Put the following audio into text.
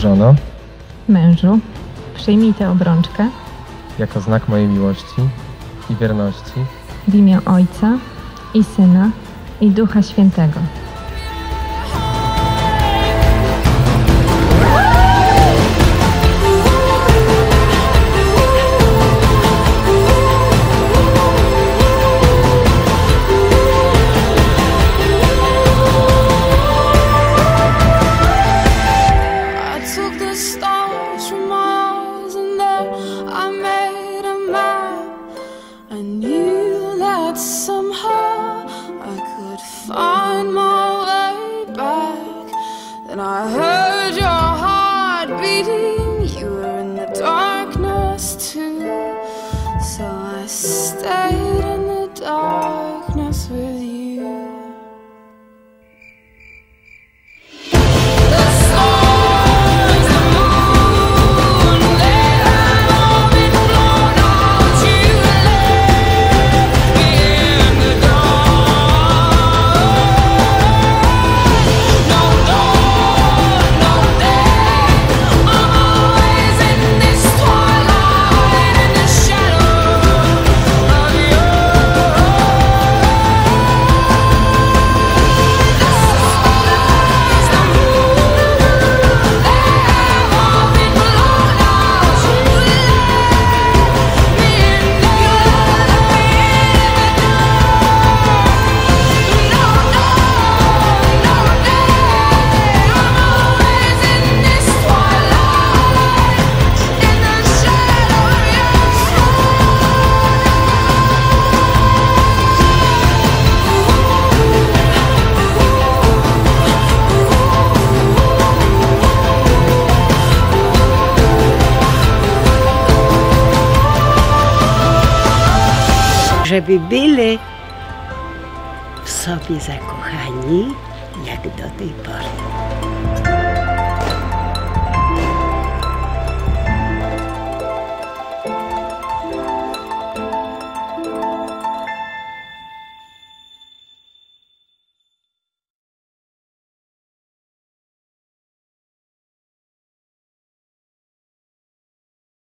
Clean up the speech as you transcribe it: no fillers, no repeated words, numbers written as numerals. Żono. Mężu, przyjmij tę obrączkę jako znak mojej miłości i wierności w imię Ojca i Syna i Ducha Świętego. Somehow I could find my way back. Then I heard your heart beating. You were in the darkness too. So I stayed in the darkness with you. Żeby byli w sobie zakochani, jak do tej pory.